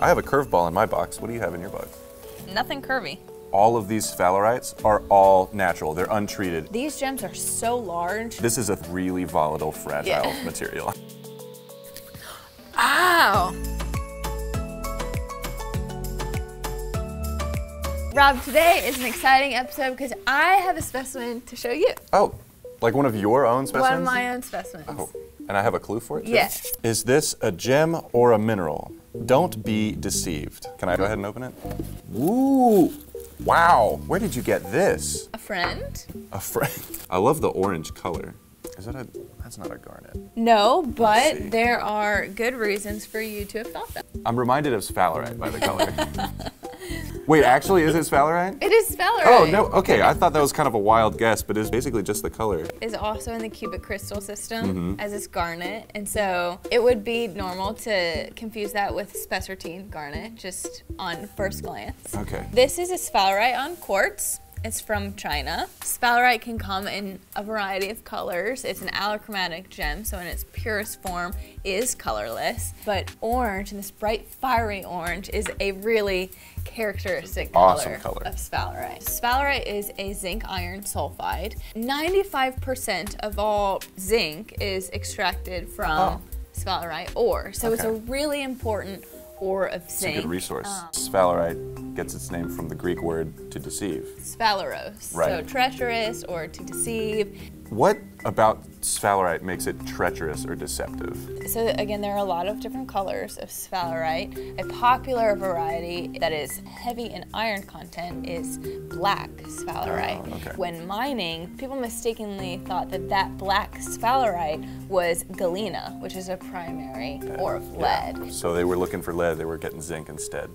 I have a curveball in my box. What do you have in your box? Nothing curvy. All of these sphalerites are all natural. They're untreated. These gems are so large. This is a really volatile, fragile material. Ow! Rob, today is an exciting episode because I have a specimen to show you. Oh, like one of your own specimens? One of my own specimens. Oh, and I have a clue for it too? Yes. Is this a gem or a mineral? Don't be deceived. Can I go ahead and open it? Ooh, wow, where did you get this? A friend. A friend. I love the orange color. Is that a, that's not a garnet. No, but there are good reasons for you to have thought that. I'm reminded of sphalerite by the color. Wait, actually, is it sphalerite? It is sphalerite. Oh, no, okay, I thought that was kind of a wild guess, but it's basically just the color. It's also in the cubic crystal system as its garnet, and so it would be normal to confuse that with spessartine garnet, just on first glance. Okay. This is a sphalerite on quartz. It's from China. Sphalerite can come in a variety of colors. It's an allochromatic gem, so in its purest form is colorless. But orange, and this bright fiery orange, is a really characteristic color of sphalerite. Sphalerite is a zinc iron sulfide. 95% of all zinc is extracted from sphalerite ore. So it's a really important ore of zinc. It's a good resource. Sphalerite gets its name from the Greek word to deceive. Sphaleros, so treacherous or to deceive. What about sphalerite makes it treacherous or deceptive? So again, there are a lot of different colors of sphalerite. A popular variety that is heavy in iron content is black sphalerite. When mining, people mistakenly thought that that black sphalerite was galena, which is a primary ore of lead. So they were looking for lead, they were getting zinc instead.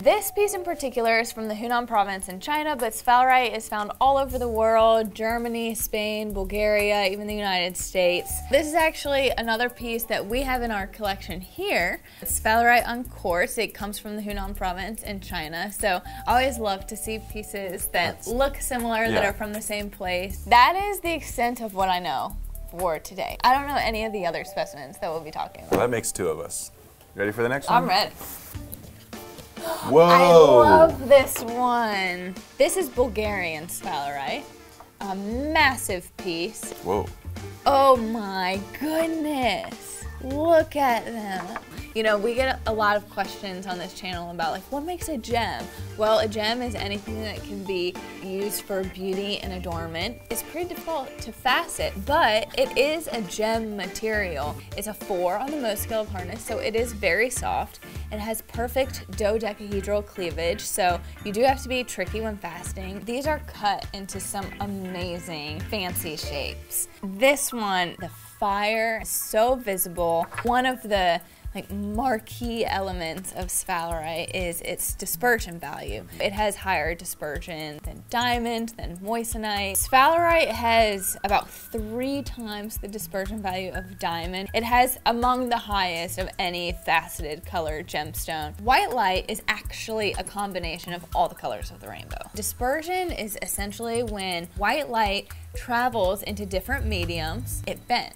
This piece in particular is from the Hunan province in China, but sphalerite is found all over the world, Germany, Spain, Bulgaria, even the United States. This is actually another piece that we have in our collection here. Sphalerite on quartz. It comes from the Hunan province in China. So I always love to see pieces that look similar, that are from the same place. That is the extent of what I know for today. I don't know any of the other specimens that we'll be talking about. Well, that makes two of us. You ready for the next one? I'm ready. Whoa! I love this one. This is Bulgarian sphalerite. A massive piece. Whoa. Oh my goodness. Look at them. You know, we get a lot of questions on this channel about like, what makes a gem? Well, a gem is anything that can be used for beauty and adornment. It's pretty difficult to facet, but it is a gem material. It's a 4 on the Mohs scale of hardness, so it is very soft. It has perfect dodecahedral cleavage, so you do have to be tricky when fasting. These are cut into some amazing fancy shapes. This one, the fire is so visible. One of the marquee elements of sphalerite is its dispersion value. It has higher dispersion than diamond, than moissanite. Sphalerite has about 3 times the dispersion value of diamond. It has among the highest of any faceted color gemstone. White light is actually a combination of all the colors of the rainbow. Dispersion is essentially when white light travels into different mediums, it bends.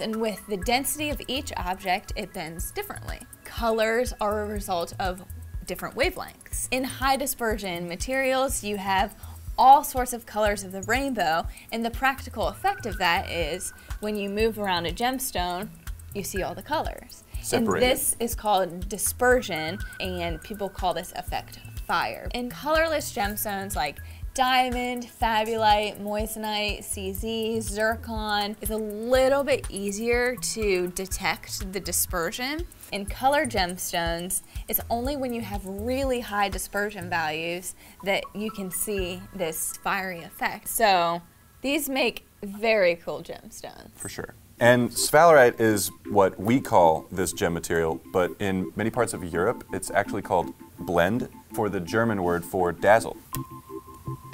And with the density of each object, it bends differently. Colors are a result of different wavelengths. In high dispersion materials, you have all sorts of colors of the rainbow, and the practical effect of that is when you move around a gemstone, you see all the colors. Separated. And this is called dispersion, and people call this effect fire. In colorless gemstones like diamond, fabulite, moissanite, CZ, zircon. It's a little bit easier to detect the dispersion. In color gemstones, it's only when you have really high dispersion values that you can see this fiery effect. So these make very cool gemstones. For sure. And sphalerite is what we call this gem material, but in many parts of Europe, it's actually called blend, for the German word for dazzle.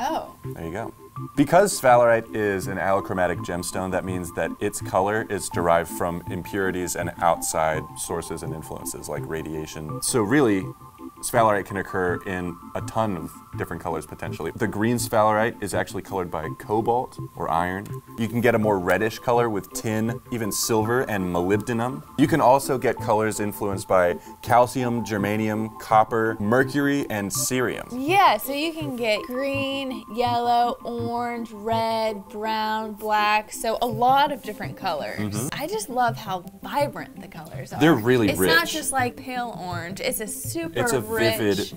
Oh. There you go. Because sphalerite is an allochromatic gemstone, that means that its color is derived from impurities and outside sources and influences like radiation. So really, Sphalerite can occur in a ton of different colors potentially. The green sphalerite is actually colored by cobalt or iron. You can get a more reddish color with tin, even silver and molybdenum. You can also get colors influenced by calcium, germanium, copper, mercury, and cerium. Yeah, so you can get green, yellow, orange, red, brown, black, so a lot of different colors. I just love how vibrant the colors are. They're really rich. It's not just like pale orange, it's a super vivid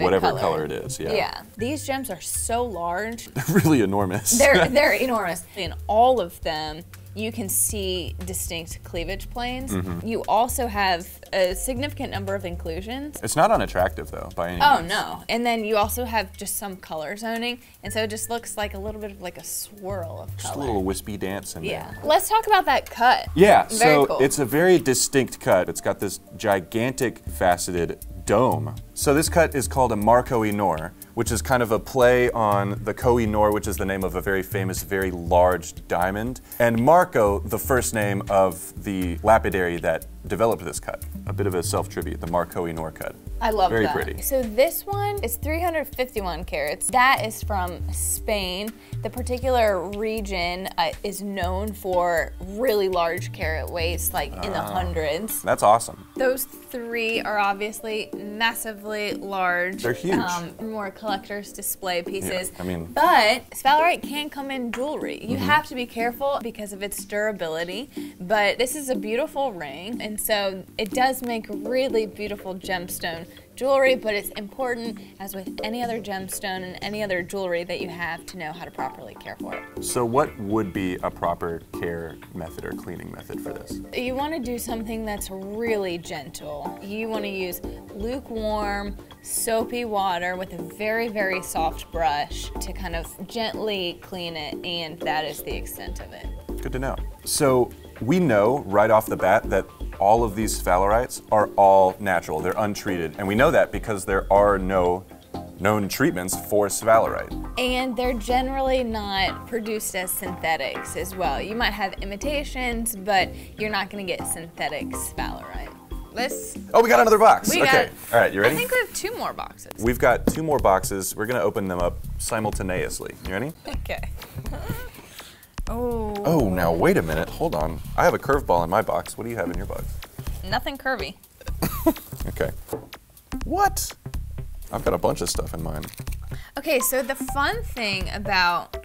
whatever color it is. Yeah. Yeah. These gems are so large. They're really enormous. They're enormous. In all of them, you can see distinct cleavage planes. You also have a significant number of inclusions. It's not unattractive though, by any means. Oh no, and then you also have just some color zoning, and so it just looks like a little bit of like a swirl of color. Just a little wispy dance in there. Let's talk about that cut. Yeah, it's a very distinct cut. It's got this gigantic faceted dome. So this cut is called a Marco Inor, which is kind of a play on the Koh-i-Noor, which is the name of a very famous, very large diamond. And Marco, the first name of the lapidary that developed this cut. A bit of a self-tribute, the Marco Inor cut. I love that. Very pretty. So this one is 351 carats. That is from Spain. The particular region is known for really large carat weights, like in the hundreds. That's awesome. Those three are obviously massively large. They're huge. More collector's display pieces. Yeah, I mean, but sphalerite can come in jewelry. You have to be careful because of its durability, but this is a beautiful ring, and so it does make really beautiful gemstone jewelry, but it's important, as with any other gemstone and any other jewelry that you have, to know how to properly care for it. So what would be a proper care method or cleaning method for this? You want to do something that's really gentle. You want to use lukewarm, soapy water with a very, very soft brush to kind of gently clean it, and that is the extent of it. Good to know. So we know right off the bat that all of these sphalerites are all natural, they're untreated. And we know that because there are no known treatments for sphalerite. And they're generally not produced as synthetics as well. You might have imitations, but you're not gonna get synthetic sphalerite. Oh, we got another box. Okay. All right, you ready? I think we have two more boxes. We've got two more boxes. We're gonna open them up simultaneously. You ready? Okay. Oh, now wait a minute, hold on. I have a curveball in my box. What do you have in your box? Nothing curvy. Okay. What? I've got a bunch of stuff in mine. Okay, so the fun thing about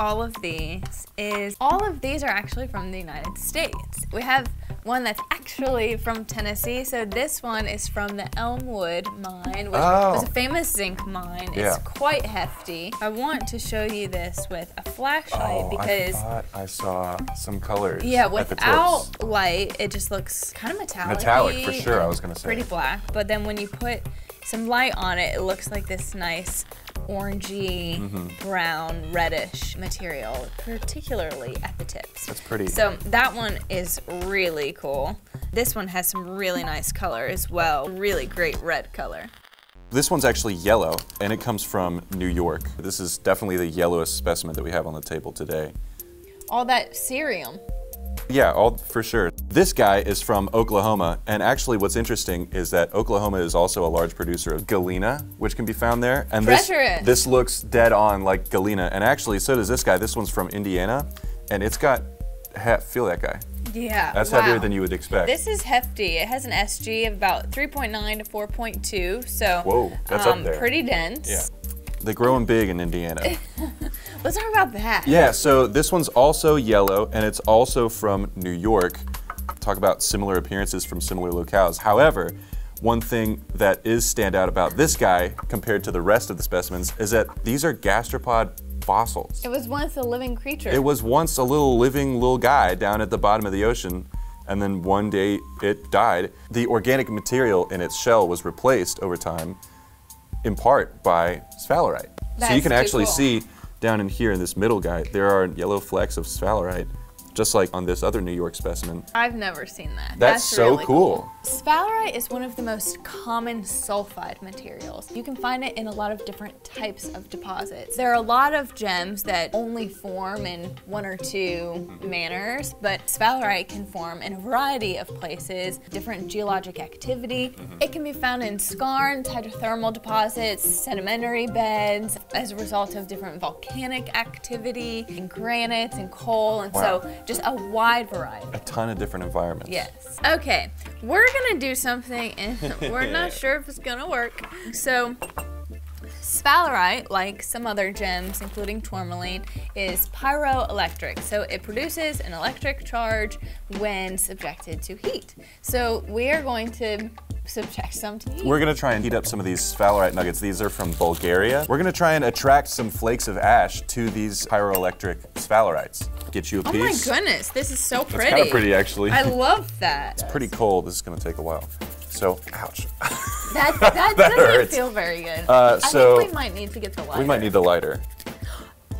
all of these is all of these are actually from the United States. We have one that's actually from Tennessee. So this one is from the Elmwood Mine, which was a famous zinc mine. Yeah. It's quite hefty. I want to show you this with a flashlight because I thought I saw some colors. Yeah, without light, it just looks kind of metallic. Metallic for sure. I was gonna say pretty black, but then when you put some light on it, it looks like this nice orangey, brown, reddish material, particularly at the tips. That's pretty. So that one is really cool. This one has some really nice color as well, really great red color. This one's actually yellow, and it comes from New York. This is definitely the yellowest specimen that we have on the table today. All that cerium. Yeah, for sure. This guy is from Oklahoma, and actually what's interesting is that Oklahoma is also a large producer of galena, which can be found there. And this looks dead on like galena, and actually so does this guy. This one's from Indiana, and it's got, feel that guy. Yeah, that's heavier than you would expect. This is hefty. It has an SG of about 3.9 to 4.2, so whoa, that's up there. Pretty dense. Yeah. They're growing big in Indiana. Let's talk about that. Yeah, so this one's also yellow, and it's also from New York. Talk about similar appearances from similar locales. However, one thing that is standout about this guy compared to the rest of the specimens is that these are gastropod fossils. It was once a living creature. It was once a little guy down at the bottom of the ocean, and then one day it died. The organic material in its shell was replaced over time, in part by sphalerite. So you can actually see down in here in this middle guy, there are yellow flecks of sphalerite just like on this other New York specimen. I've never seen that. That's so really cool. Sphalerite is one of the most common sulfide materials. You can find it in a lot of different types of deposits. There are a lot of gems that only form in one or two manners, but sphalerite can form in a variety of places, different geologic activity. It can be found in skarns, hydrothermal deposits, sedimentary beds, as a result of different volcanic activity, in granites and coal, and wow. So just a wide variety. A ton of different environments. Yes. Okay, we're gonna do something and we're not sure if it's gonna work. So, sphalerite, like some other gems, including tourmaline, is pyroelectric. So it produces an electric charge when subjected to heat. So we are going to subject some to heat. We're gonna try and heat up some of these sphalerite nuggets. These are from Bulgaria. We're gonna try and attract some flakes of ash to these pyroelectric sphalerites. Get you a piece. Oh my goodness, this is so pretty. It's kind of pretty, actually. I love that. It's pretty cold, this is gonna take a while. So, ouch. That doesn't hurts. Feel very good. I think we might need to get the lighter. We might need the lighter.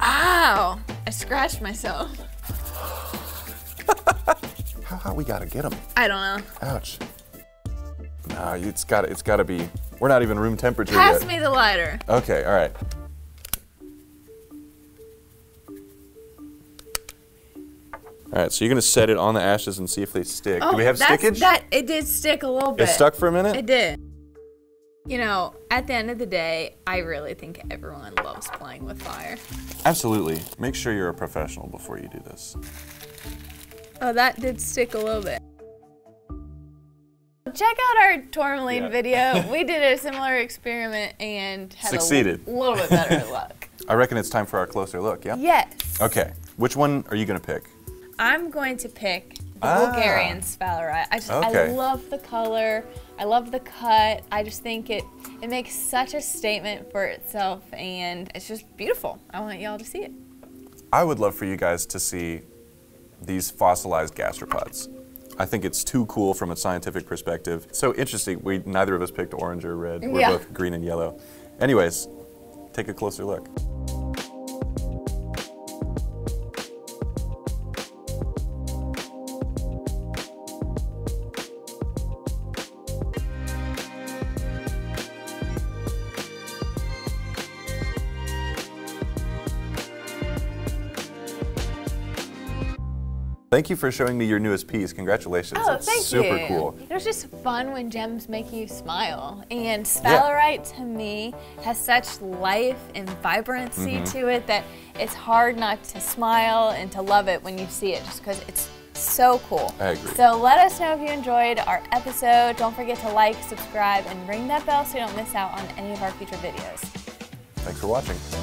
Ow! I scratched myself. How hot we gotta get them? I don't know. Ouch. Nah, it's gotta be. We're not even room temperature yet. Pass me the lighter. Okay, all right. All right, so you're gonna set it on the ashes and see if they stick. Oh, do we have stickage? It did stick a little bit. It stuck for a minute? It did. You know, at the end of the day, I really think everyone loves playing with fire. Absolutely. Make sure you're a professional before you do this. Oh, that did stick a little bit. Check out our tourmaline video. We did a similar experiment and had succeeded. A little bit better luck. I reckon it's time for our closer look, yeah? Yes. Okay, which one are you gonna pick? I'm going to pick the Bulgarian sphalerite. I love the color, I love the cut, I just think it makes such a statement for itself and it's just beautiful. I want y'all to see it. I would love for you guys to see these fossilized gastropods. I think it's too cool from a scientific perspective. So interesting, neither of us picked orange or red, we're both green and yellow. Anyways, take a closer look. Thank you for showing me your newest piece. Congratulations. Oh, that's super cool. It's just fun when gems make you smile. And sphalerite to me has such life and vibrancy to it that it's hard not to smile and to love it when you see it just because it's so cool. I agree. So let us know if you enjoyed our episode. Don't forget to like, subscribe, and ring that bell so you don't miss out on any of our future videos. Thanks for watching.